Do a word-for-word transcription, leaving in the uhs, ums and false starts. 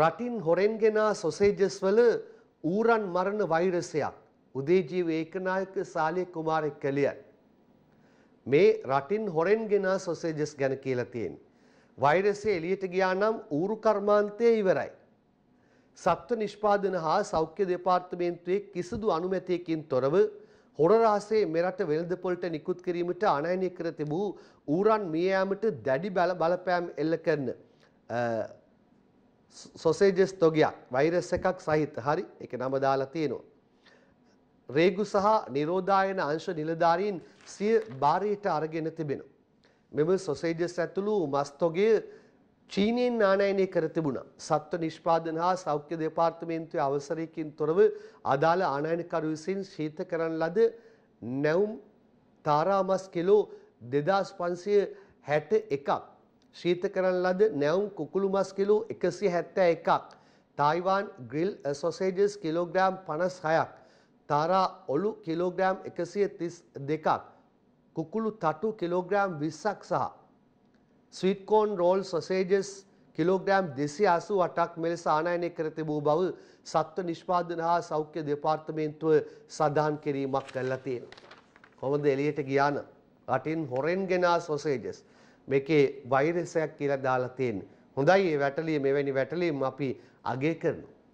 රටින් හොරෙන් ගෙනා සොසේජස් වල ඌරන් මරණ වෛරසයක් උදේජීව ඒකනායක සාලිය කුමාරයෙක් කලියයි. මේ රටින් හොරෙන් ගෙනා සොසේජස් ගැන කියලා තියෙන්නේ. වෛරසය එළියට ගියා නම් ඌරු කර්මාන්තය ඉවරයි. සත්ත්ව නිෂ්පාදන හා සෞඛ්‍ය දෙපාර්තමේන්තුවේ කිසිදු අනුමැතියකින් තොරව හොරරාසේ මෙරට වෙළඳ පොළට නිකුත් කිරීමට ආනයනය කර තිබූ ඌරන් මිය යාමට දැඩි බලපෑම් එල්ල කරන සොසේජස් තොගයක් වෛරස් එකක් සහිත හරි ඒක නම දාලා තියෙනවා. රේගු සහ නිරෝධායන අංශ නිලධාරීන් සිය බාරයට අරගෙන තිබෙනවා. මෙම සොසේජස් ඇතුළු මස් තොගය චීනයෙන් ආනයනය කර තිබුණා. සත්ව නිෂ්පාදන හා සෞඛ්‍ය දෙපාර්තමේන්තුවේ අවසරයකින් තොරව අදාළ ආනයනකරු විසින් ශීත කරන ලද නැවුම් තාරාමස් කිලෝ දෙදාස් පන්සිය හැට එකක්, ශීත කරන ලද නැවුම් කුකුළු මස් කිලෝ එකසිය හැත්තෑ එකක්, තායිවාන් ග්‍රිල් සොසේජස් කිලෝග්‍රෑම් පනස් හයක්, තාරා ඔලු කිලෝග්‍රෑම් එකසිය තිස් දෙකක්, කුකුළු තටු කිලෝග්‍රෑම් විස්සක් සහ ස්වීට්කෝන් රෝල් සොසේජස් කිලෝග්‍රෑම් දෙසිය අසූ අටක් මෙලෙස ආනයනය කර තිබූ බව සත්ත්ව නිෂ්පාදන හා සෞඛ්‍ය දෙපාර්තමේන්තුව සඳහන් කිරීමක් කරලා තියෙනවා. කොහොමද එළියට ගියාන රටින් හොරෙන් ගෙනා සොසේජස් මේකේ වෛරසයක් කියලා දාලා තියෙන්නේ. හොඳයි, මේ වැටලිය මෙවැනි වැටලීම් අපි අගය කරනවා.